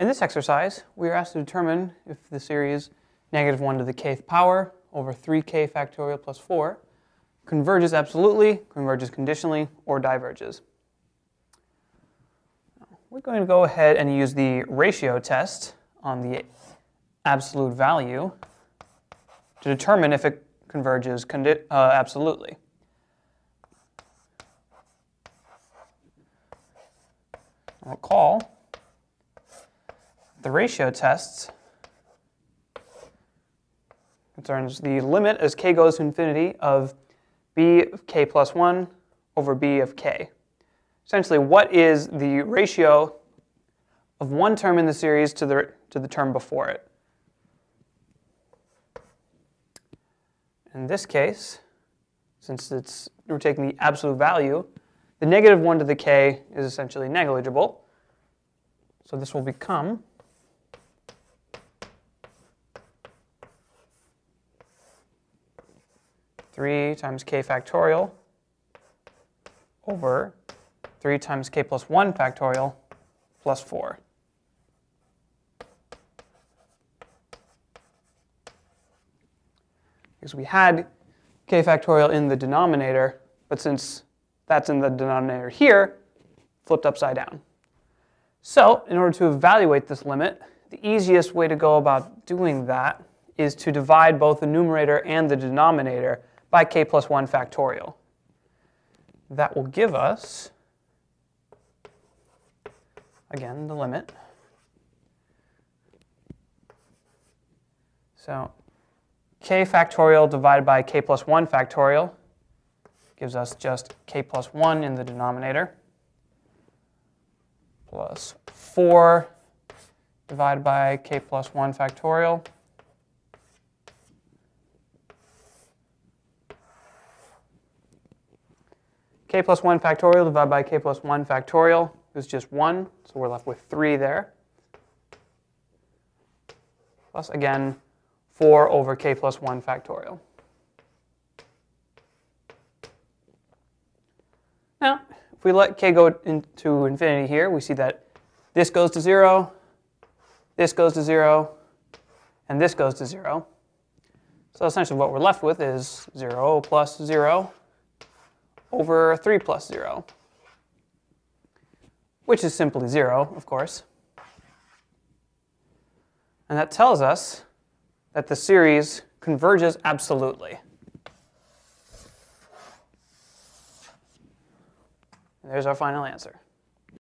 In this exercise, we are asked to determine if the series -1 to the kth power over 3k factorial plus 4 converges absolutely, converges conditionally, or diverges. We're going to go ahead and use the ratio test on the absolute value to determine if it converges absolutely. We'll call the ratio tests concerns the limit as k goes to infinity of b of k plus 1 over b of k. Essentially, what is the ratio of one term in the series to the term before it? In this case, since we're taking the absolute value, the -1 to the k is essentially negligible. So this will become (3 times k factorial over 3 times k plus 1 factorial plus 4). Because we had k factorial in the denominator, but since that's in the denominator here, flipped upside down. So in order to evaluate this limit, the easiest way to go about doing that is to divide both the numerator and the denominator by k plus 1 factorial. That will give us, again, the limit. So k factorial divided by k plus 1 factorial gives us just k plus 1 in the denominator, plus 4 divided by k plus 1 factorial, k plus 1 factorial divided by k plus 1 factorial is just 1, so we're left with 3 there. Plus, again, 4 over k plus 1 factorial. Now, if we let k go into infinity here, we see that this goes to 0, this goes to 0, and this goes to 0. So essentially what we're left with is 0 plus 0 over 3 plus 0, which is simply 0, of course. And that tells us that the series converges absolutely. And there's our final answer.